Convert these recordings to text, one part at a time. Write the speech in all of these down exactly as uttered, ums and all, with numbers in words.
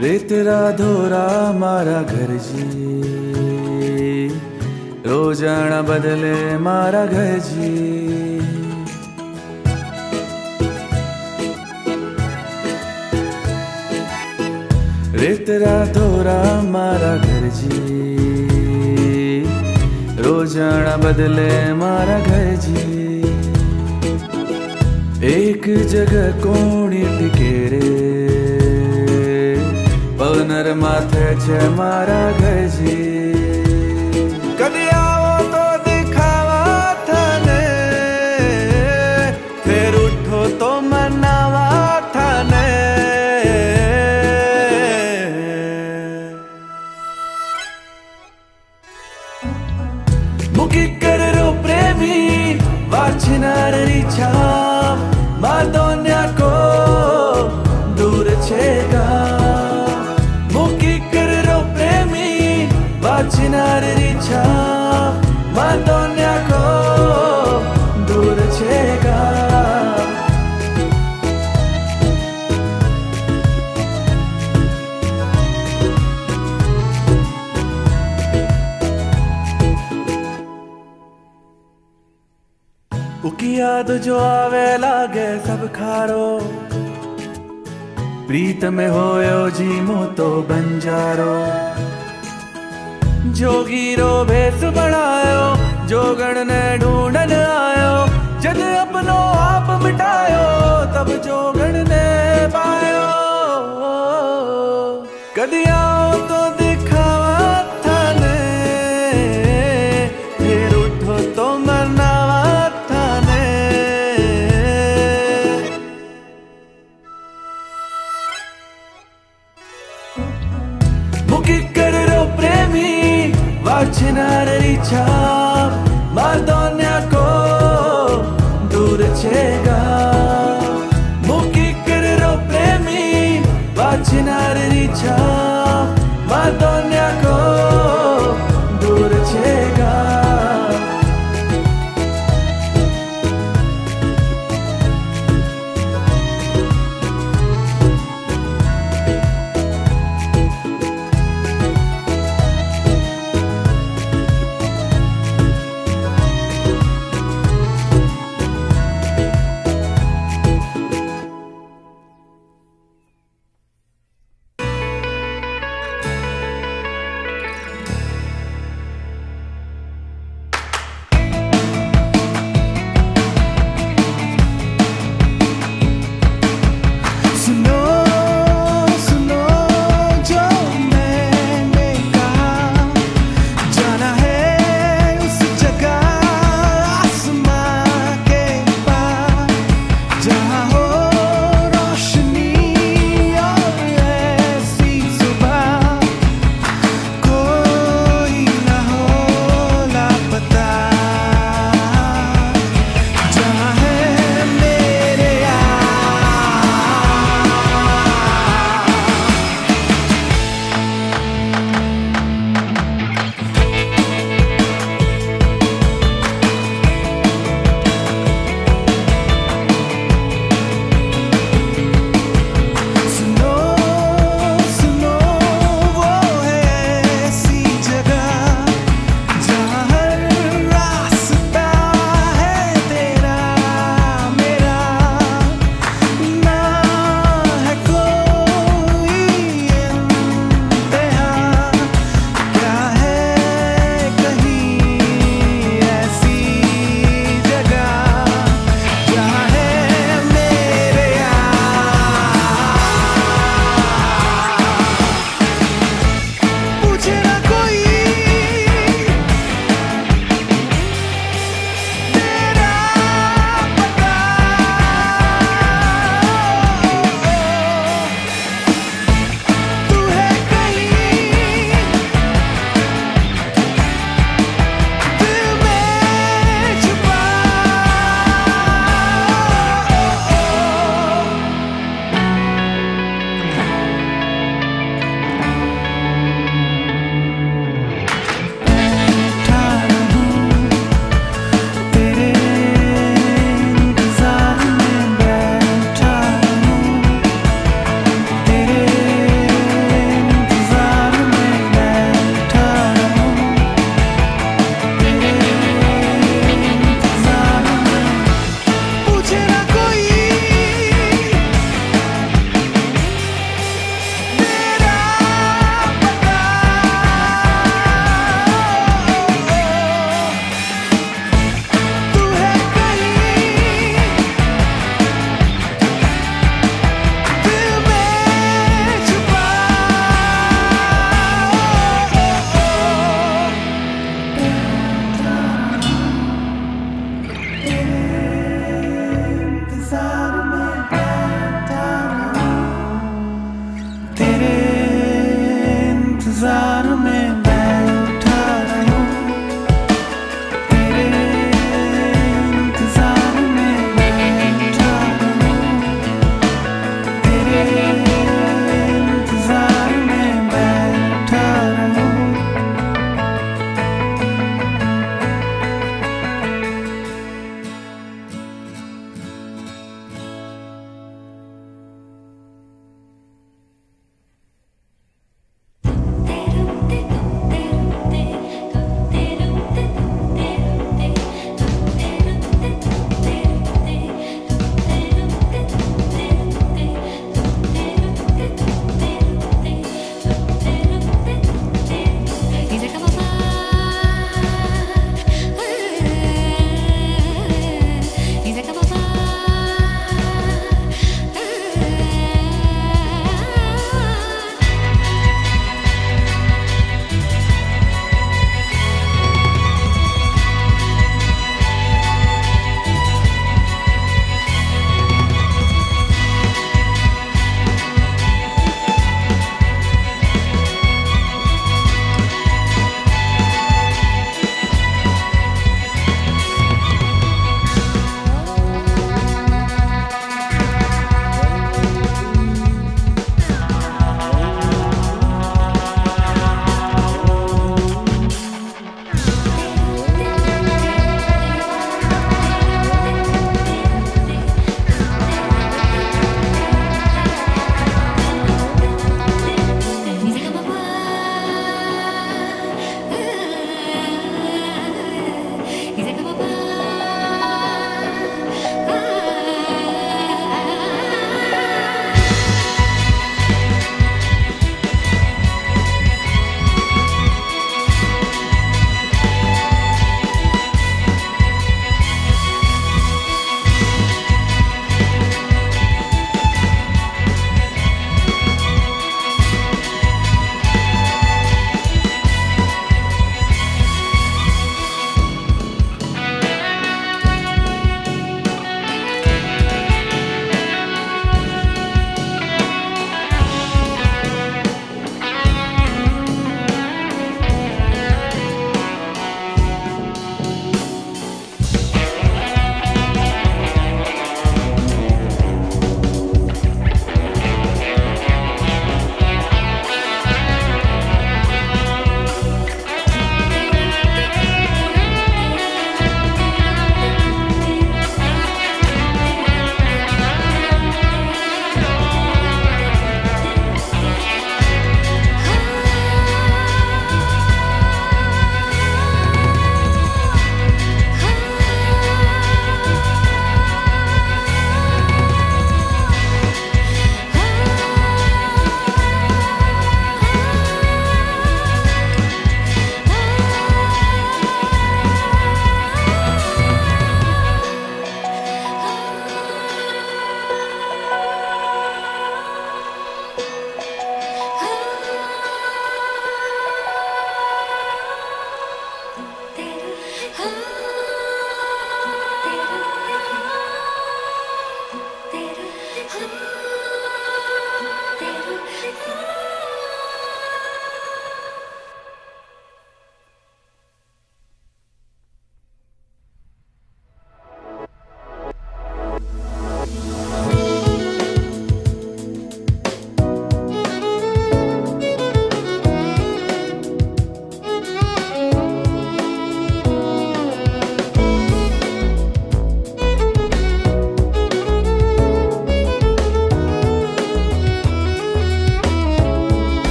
रे तेरा धोरा मारा घर जी, रोजाना बदले मारा घर जी। रे तेरा धोरा मारा घर जी, रोजाना बदले मारा घर जी। एक जगह कोणी टिकेरे पवनर माथे छे मारा घर जी। कदी आओ तो दिखावा थाने, फिर उठो तो याद जो आवे लागे सब खारो, प्रीत में होयो जीमो तो बंजारो। जोगीरो भेस बढ़ायो, जोगण ने ढूंढन आयो, जद अपनो आप मिटायो, तब जोगण ने पायो। कदी आओ तो दिखावा थाने, फिर उठो तो मरनावा थाने। मुकी कर रो प्रेमी वाचनारी छाप, मार्दोन्या को दूर छेगा। मुकी कर रो प्रेमी वाचनारी छाप, मार्दोन्या को दूर छेगा।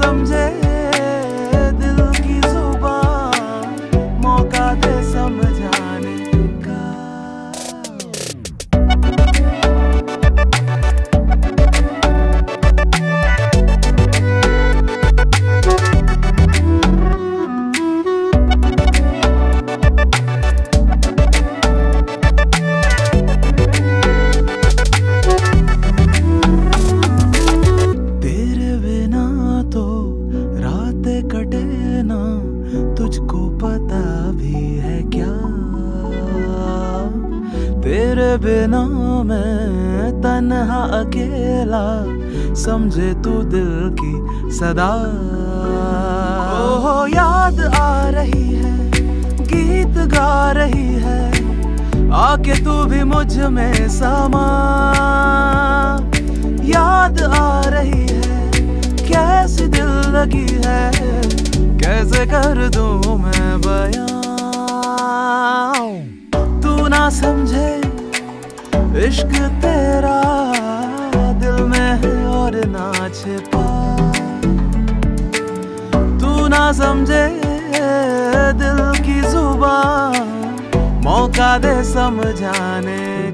समझे दिल की जुबान तेरे बिना मैं तन्हा अकेला, समझे तू दिल की सदा। ओ याद आ रही है, गीत गा रही है, आके तू भी मुझ में समा। याद आ रही है, कैसी दिल लगी है, कैसे कर दूं मैं बयां। समझे इश्क तेरा दिल में है और ना छिपा। तू ना समझे दिल की जुबान, मौका दे समझाने